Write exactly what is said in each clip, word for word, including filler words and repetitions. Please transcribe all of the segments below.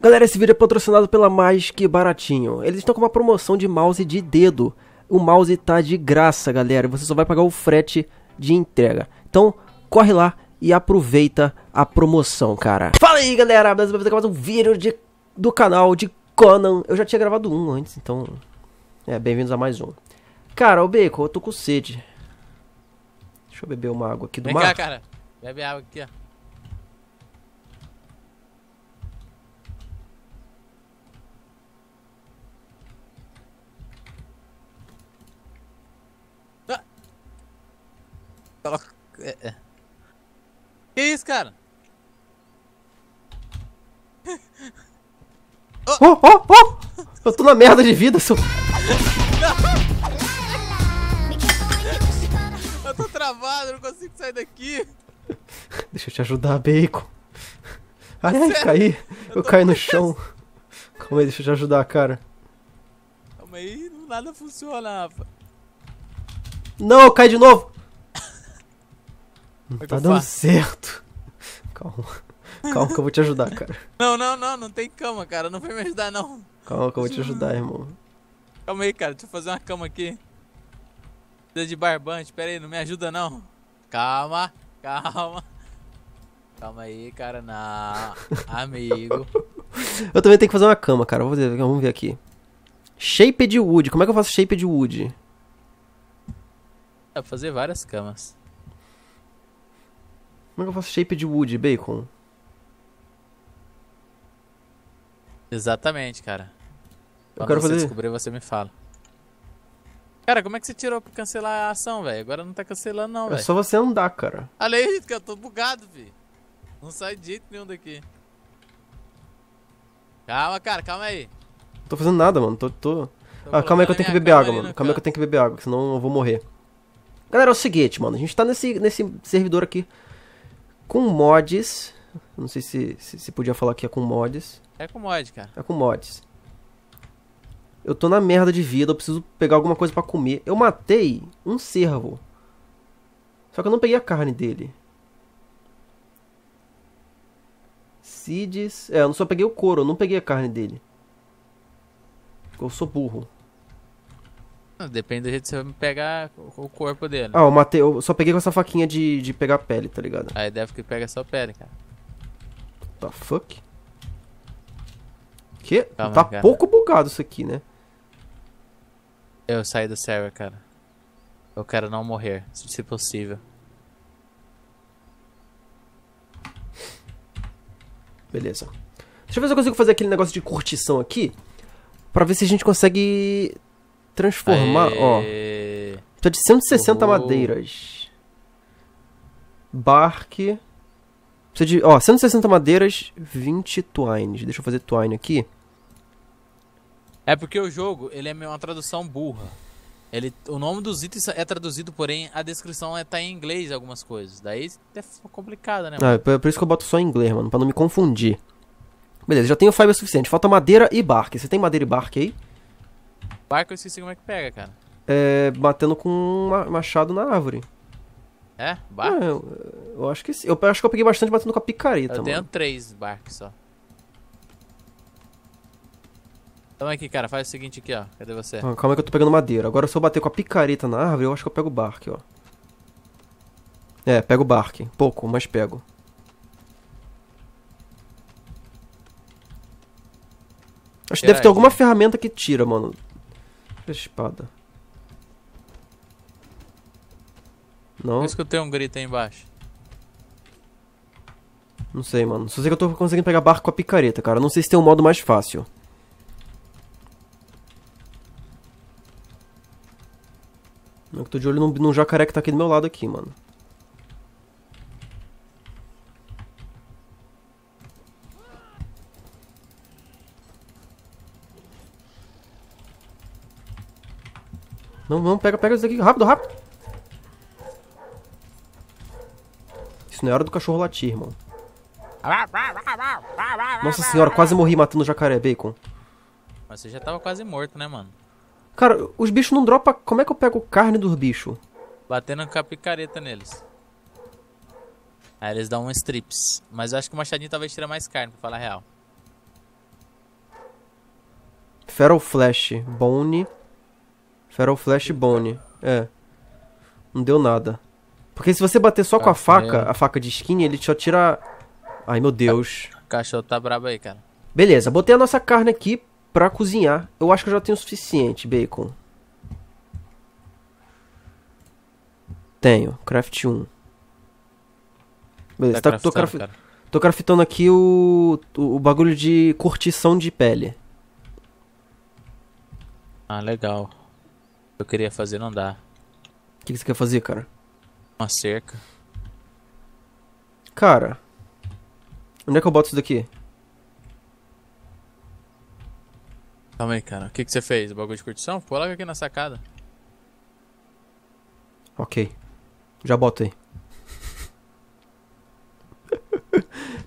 Galera, esse vídeo é patrocinado pela Mais Que Baratinho. Eles estão com uma promoção de mouse de dedo. O mouse tá de graça, galera. Você só vai pagar o frete de entrega. Então, corre lá e aproveita a promoção, cara. Fala aí, galera. Beleza? Vai mais um vídeo de, do canal de Conan. Eu já tinha gravado um antes, então... É, bem-vindos a mais um. Cara, o Beco, eu tô com sede. Deixa eu beber uma água aqui do Vem mar. Vem cá, cara. Bebe água aqui, ó. Que isso, cara? Oh, oh, oh! Eu tô na merda de vida, seu... Eu tô travado, não consigo sair daqui. Deixa eu te ajudar, Bacon. Ai, ai, caí. Eu, eu caí no chão. Calma aí, deixa eu te ajudar, cara. Calma aí, nada funciona, rapaz. Não, eu caí de novo. Não tá dando certo. Calma. Calma que eu vou te ajudar, cara. Não, não, não. Não tem cama, cara. Não vem me ajudar, não. Calma que eu vou te ajudar, irmão. Calma aí, cara. Deixa eu fazer uma cama aqui. Precisa de barbante. Pera aí. Não me ajuda, não. Calma. Calma. Calma aí, cara. Não. Amigo. Eu também tenho que fazer uma cama, cara. Vou fazer, vamos ver aqui. Shape de wood. Como é que eu faço shape de wood? Dá pra fazer várias camas. Como é que eu faço shape de wood, Bacon? Exatamente, cara. Quando eu quero você fazer... descobrir, você me fala. Cara, como é que você tirou pra cancelar a ação, velho? Agora não tá cancelando, não, velho. É véio. Só você andar, cara. Olha aí, que eu tô bugado, filho. Não sai de jeito nenhum daqui. Calma, cara, calma aí. Não tô fazendo nada, mano. Tô... tô... tô ah, calma aí que eu tenho que beber água, mano. Calma aí que eu tenho que beber água, senão eu vou morrer. Galera, é o seguinte, mano. A gente tá nesse, nesse servidor aqui. Com mods, não sei se, se, se podia falar que é com mods. É com mod, cara. É com mods. Eu tô na merda de vida, eu preciso pegar alguma coisa pra comer. Eu matei um cervo. Só que eu não peguei a carne dele. Seeds... É, eu só peguei o couro, eu não peguei a carne dele. Eu sou burro. Depende do jeito que você vai me pegar o corpo dele. Ah, eu matei, eu só peguei com essa faquinha de, de pegar pele, tá ligado? Aí deve que pega só pele, cara. What the fuck? Que? Calma, tá cara. Pouco bugado isso aqui, né? Eu saí do server, cara. Eu quero não morrer, se possível. Beleza. Deixa eu ver se eu consigo fazer aquele negócio de curtição aqui. Pra ver se a gente consegue... transformar, aê. Ó. Precisa de cento e sessenta uhum. Madeiras. Bark. Precisa de, ó, cento e sessenta madeiras, vinte twines. Deixa eu fazer twine aqui. É porque o jogo, ele é uma tradução burra. Ele, o nome dos itens é traduzido, porém a descrição tá em inglês algumas coisas. Daí é complicado, né? Ah, é por isso que eu boto só em inglês, mano, pra não me confundir. Beleza, já tenho fiber suficiente. Falta madeira e bark. Você tem madeira e bark aí? Barco eu esqueci como é que pega, cara. É, batendo com um machado na árvore. É? Barco? É, eu, eu acho que sim. Eu acho que eu peguei bastante batendo com a picareta, eu mano. Eu tenho três barcos só. Então aqui, cara. Faz o seguinte aqui, ó. Cadê você? Ah, calma aí que eu tô pegando madeira. Agora se eu bater com a picareta na árvore, eu acho que eu pego o barco, ó. É, pego o barco. Pouco, mas pego. Acho que deve ter alguma ferramenta que tira, mano. Espada. Não. Eu escutei um grito aí embaixo. Não sei, mano. Só sei que eu tô conseguindo pegar barco com a picareta, cara. Não sei se tem um modo mais fácil. Eu tô de olho num, num jacaré que tá aqui do meu lado aqui, mano. Não, não, pega, pega isso daqui, rápido, rápido. Isso não é hora do cachorro latir, irmão. Nossa senhora, quase morri matando o jacaré, Bacon. Mas você já tava quase morto, né, mano? Cara, os bichos não dropam... Como é que eu pego carne dos bichos? Batendo com a picareta neles. Aí eles dão uns strips. Mas eu acho que o machadinho talvez tira mais carne, pra falar a real. Feral Flash, Bone. Feral Flash, Bone. É. Não deu nada. Porque se você bater só ah, com a faca, é. a faca de skin, ele só tira... Ai, meu Deus. O cachorro tá brabo aí, cara. Beleza, botei a nossa carne aqui pra cozinhar. Eu acho que eu já tenho o suficiente, bacon. Tenho. Craft um. Beleza, tá, tá, tô, craf... tô craftando aqui o... o bagulho de curtição de pele. Ah, legal. Eu queria fazer, não dá. O que, que você quer fazer, cara? Uma cerca. Cara, onde é que eu boto isso daqui? Calma aí, cara. O que, que você fez? O bagulho de curtição? Coloca aqui na sacada. Ok. Já boto aí.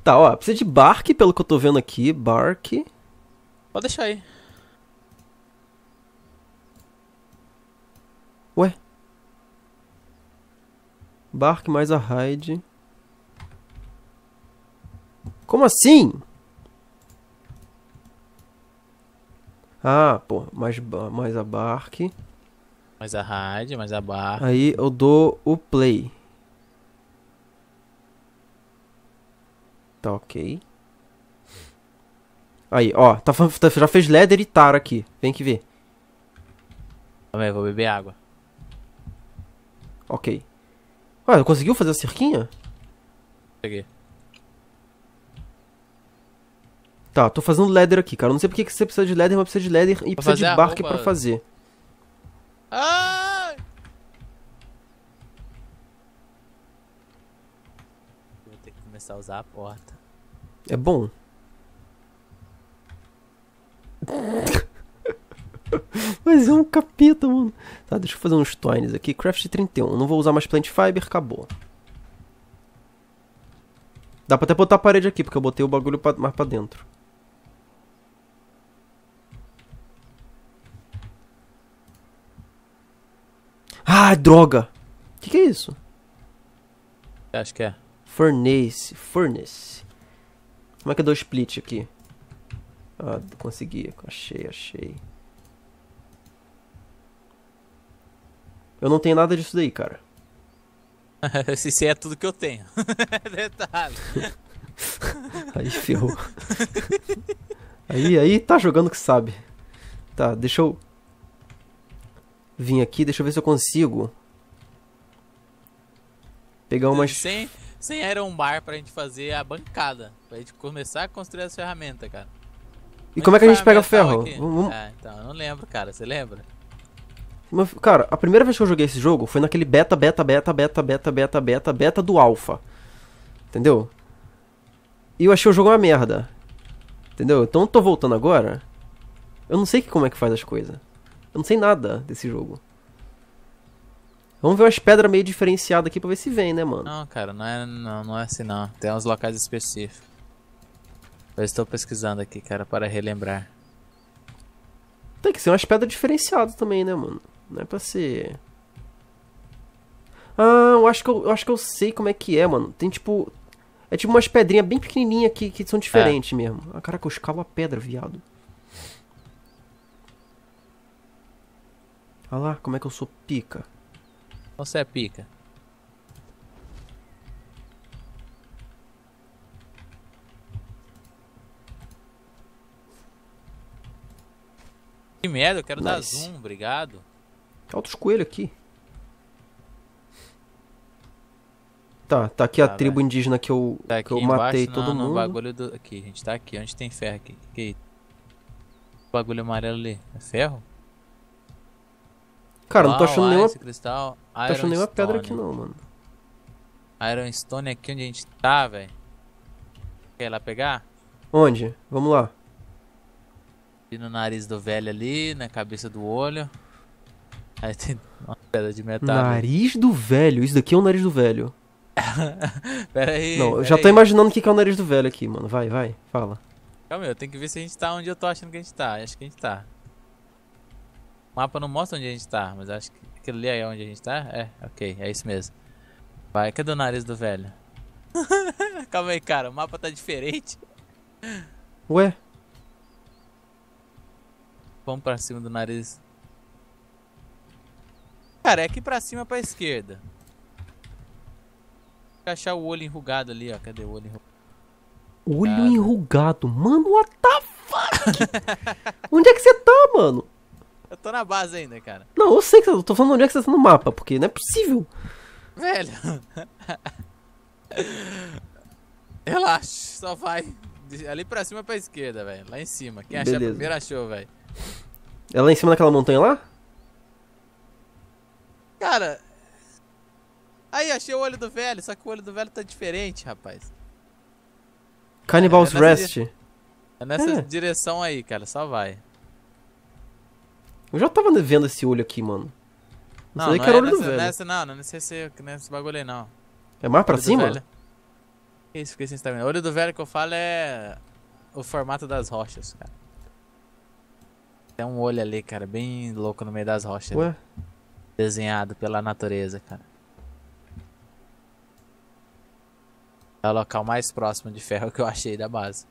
Tá, ó. Precisa de bark, pelo que eu tô vendo aqui. Bark. Pode deixar aí. Ué? Bark mais a raid. Como assim? Ah, pô. Mais, mais a bark. Mais a raid, mais a bark. Aí eu dou o play. Tá ok. Aí, ó. Tá, já fez leather e tar aqui. Vem que vê. Também vou beber água. Ok. Ah, conseguiu fazer a cerquinha? Peguei. Tá, tô fazendo leather aqui, cara. Não sei porque que você precisa de leather, mas precisa de leather e precisa de bark pra fazer. Ah! Vou ter que começar a usar a porta. É bom. Mas é um capeta, mano. Tá, deixa eu fazer uns twines aqui. Craft trinta e um. Não vou usar mais plant fiber, acabou. Dá pra até botar a parede aqui, porque eu botei o bagulho pra, mais pra dentro. Ah, droga! O que, que é isso? Acho que é. Furnace, furnace. Como é que eu dou split aqui? Ah, consegui. Achei, achei. Eu não tenho nada disso daí, cara. Esse é tudo que eu tenho. Detalhe. Aí ferrou. Aí, aí tá jogando que sabe. Tá, deixa eu... Vim aqui, deixa eu ver se eu consigo. Pegar umas... Sem, sem Iron Bar pra gente fazer a bancada. Pra gente começar a construir as ferramentas, cara. E onde como é que a gente pega ferro? Vamos... Ah, então, eu não lembro, cara. Você lembra? Cara, a primeira vez que eu joguei esse jogo foi naquele beta, beta, beta, beta, beta, beta, beta, beta do alfa. Entendeu? E eu achei o jogo uma merda. Entendeu? Então eu tô voltando agora. Eu não sei como é que faz as coisas. Eu não sei nada desse jogo. Vamos ver umas pedras meio diferenciadas aqui pra ver se vem, né, mano? Não, cara, não é, não, não é assim não. Tem uns locais específicos. Eu estou pesquisando aqui, cara, para relembrar. Tem que ser umas pedras diferenciadas também, né, mano? Não é pra ser... Ah, eu acho que eu, eu acho que eu sei como é que é, mano. Tem tipo... É tipo umas pedrinhas bem pequenininhas aqui que são diferentes é. mesmo. Ah, caraca, eu escalo a pedra, viado. Olha lá, como é que eu sou pica. Você é pica. Que merda, eu quero nice. dar zoom, obrigado. Tem outros coelhos aqui. Tá, tá aqui ah, a velho. tribo indígena que eu, tá que eu matei no, todo no mundo. Bagulho do... Aqui, a gente tá aqui, onde tem ferro aqui. aqui. O bagulho amarelo ali, é ferro? Cara, oh, não tô achando nenhuma... Cristal, não tô achando nenhuma pedra aqui não, mano. Ironstone aqui onde a gente tá, velho. Quer ir lá pegar? Onde? Vamos lá. No nariz do velho ali, na cabeça do olho. Aí tem uma pedra de metal. Nariz do velho? Isso daqui é o nariz do velho. Pera aí. Não, eu já tô aí. imaginando o que, que é o nariz do velho aqui, mano. Vai, vai, fala. Calma aí, eu tenho que ver se a gente tá onde eu tô achando que a gente tá. Eu acho que a gente tá. O mapa não mostra onde a gente tá, mas acho que aquilo ali é onde a gente tá. É, ok, é isso mesmo. Vai, cadê o nariz do velho? Calma aí, cara, o mapa tá diferente. Ué? pão pra cima do nariz. Cara, é aqui pra cima, pra esquerda. Tem que achar o olho enrugado ali, ó. Cadê o olho enrugado? Olho enrugado? Mano, what the fuck? Onde é que você tá, mano? Eu tô na base ainda, cara. Não, eu sei que você... Eu tô falando onde é que você tá no mapa, porque não é possível. Velho. Relaxa, só vai. Ali pra cima, pra esquerda, velho. Lá em cima. Quem achar primeiro achou, velho. É lá em cima daquela montanha lá? Cara. Aí, achei o olho do velho. Só que o olho do velho tá diferente, rapaz. Cannibal's Rest. É nessa direção aí, cara. Só vai. Eu já tava vendo esse olho aqui, mano. Não, não é nessa, não. Não sei se é nesse bagulho aí, não. É mais pra cima? Que isso, fiquei sem estamina. O olho do velho que eu falo é o formato das rochas, cara. Tem um olho ali, cara, bem louco no meio das rochas. Ué? Ali. Desenhado pela natureza, cara. É o local mais próximo de ferro que eu achei da base.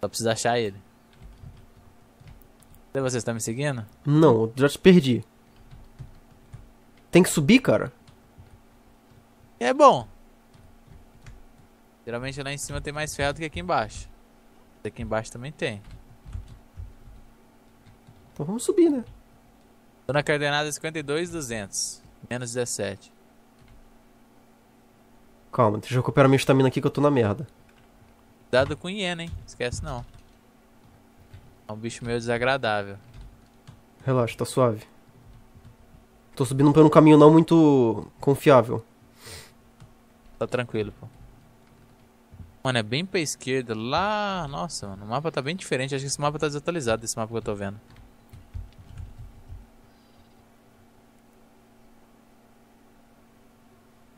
Só preciso achar ele. E vocês estão me seguindo? Não, eu já te perdi. Tem que subir, cara? É bom. Geralmente lá em cima tem mais ferro do que aqui embaixo. Aqui embaixo também tem. Então vamos subir, né? Tô na coordenada cinquenta e dois, duzentos. Menos dezessete. Calma, deixa eu recuperar minha estamina aqui que eu tô na merda. Cuidado com hiena, hein? Esquece não. É um bicho meio desagradável. Relaxa, tá suave. Tô subindo por um caminho não muito confiável. Tá tranquilo, pô. Mano, é bem pra esquerda, lá... Nossa, mano, o mapa tá bem diferente. Acho que esse mapa tá desatualizado, esse mapa que eu tô vendo.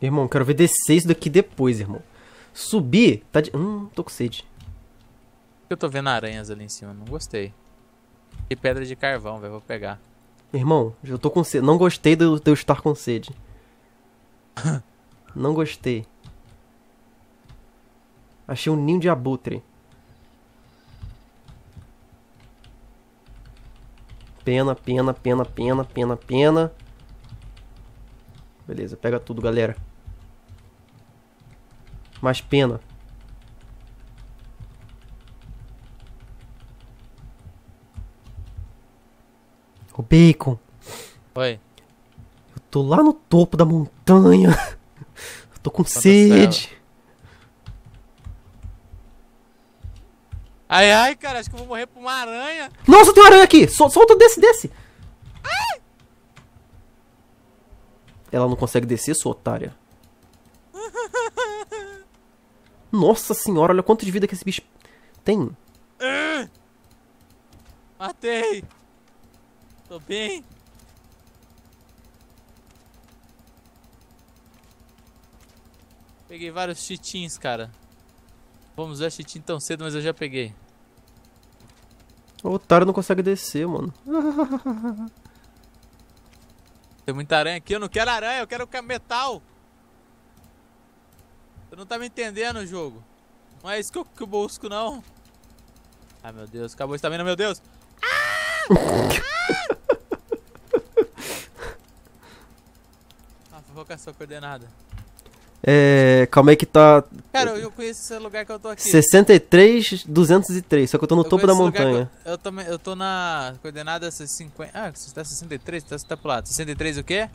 Irmão, quero ver descer isso daqui depois, irmão. Subir, tá de... Hum, tô com sede. Eu tô vendo aranhas ali em cima, não gostei. E pedra de carvão, velho, vou pegar. Irmão, eu tô com sede. Não gostei de eu estar com sede. Não gostei. Achei um ninho de abutre. Pena, pena, pena, pena, pena, pena. Beleza, pega tudo, galera. Mais pena. O Bacon. Oi. Eu tô lá no topo da montanha. Eu tô com Quanto sede. Céu. Ai, ai, cara, acho que eu vou morrer por uma aranha. Nossa, tem uma aranha aqui. Sol, solta, desce, desce. Ai. Ela não consegue descer, sua otária. Nossa senhora, olha quanto de vida que esse bicho tem. Uh. Matei. Tô bem. Peguei vários cheatins, cara. Vamos usar cheatinho tão cedo, mas eu já peguei. O otário não consegue descer, mano. Tem muita aranha aqui. Eu não quero aranha, eu quero metal. Você não tá me entendendo o jogo. Não é isso que eu, que eu busco, não. Ai, meu Deus. Acabou a estamina, meu Deus. Ah! Ah, vou colocar sua coordenada. É, calma aí que tá... Cara, eu conheço esse lugar que eu tô aqui. sessenta e três, duzentos e três, só que eu tô no eu topo da montanha. Eu, eu, tô, eu tô na coordenada cinquenta... Ah, você tá sessenta e três, você tá, você tá pro lado. sessenta e três o quê?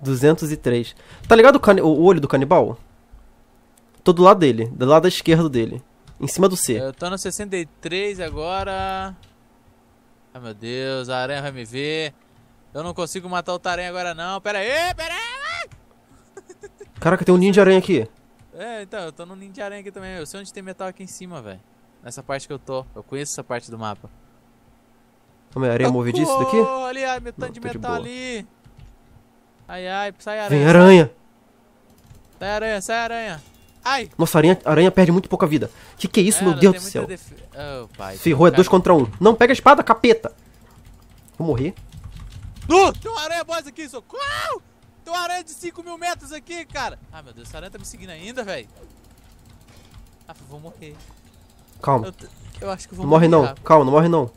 duzentos e três. Tá ligado o, can... o olho do canibal? Tô do lado dele, do lado esquerdo dele. Em cima do C. Eu tô no sessenta e três agora... Ai, meu Deus, a aranha vai me ver. Eu não consigo matar outra aranha agora não. Pera aí, pera aí! Caraca, tem um ninho de aranha aqui. É, então, eu tô num ninho de aranha aqui também. Eu sei onde tem metal aqui em cima, velho. Nessa parte que eu tô. Eu conheço essa parte do mapa. Como é, areia movediça daqui? Oh, ali, ai, meu tanto de metal ali. Ai, ai, sai aranha. Vem, aranha. Sai aranha, sai aranha. Ai. Nossa, aranha, aranha perde muito pouca vida. Que que é isso, meu Deus do céu? Oh, pai. Ferrou, é dois contra um. Não, pega a espada, capeta. Vou morrer. Uh, tem uma aranha boss aqui, socorro! Tem uma aranha de cinco mil metros aqui, cara. Ah, meu Deus, essa aranha tá me seguindo ainda, velho. Ah, vou morrer. Calma. Eu, eu acho que eu vou não morrer. Morre não, rápido. Calma, não morre não.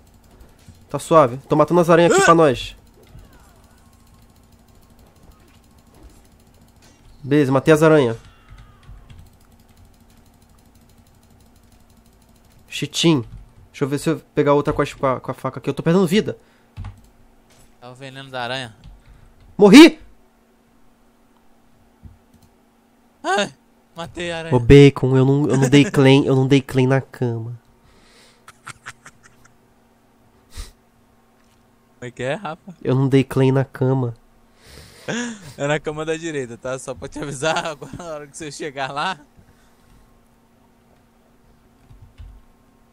Tá suave. Tô matando as aranhas aqui pra nós. Beleza, matei as aranhas. Chitim. Deixa eu ver se eu pegar outra com a, com a faca aqui. Eu tô perdendo vida. É o veneno da aranha. Morri! Ai, matei a aranha. Ô, Bacon, eu não, eu não dei claim, eu não dei claim na cama. Como é que é, rapaz? Eu não dei claim na cama. É na cama da direita, tá? Só pra te avisar agora na hora que você chegar lá.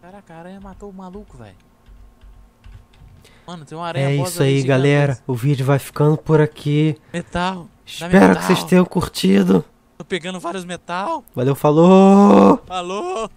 Caraca, a aranha matou o maluco, velho. Mano, tem uma aranha. É isso aí, galera. O vídeo vai ficando por aqui. Metal. Espero que vocês tenham curtido. Tô pegando vários metal. Valeu, falou! Falou!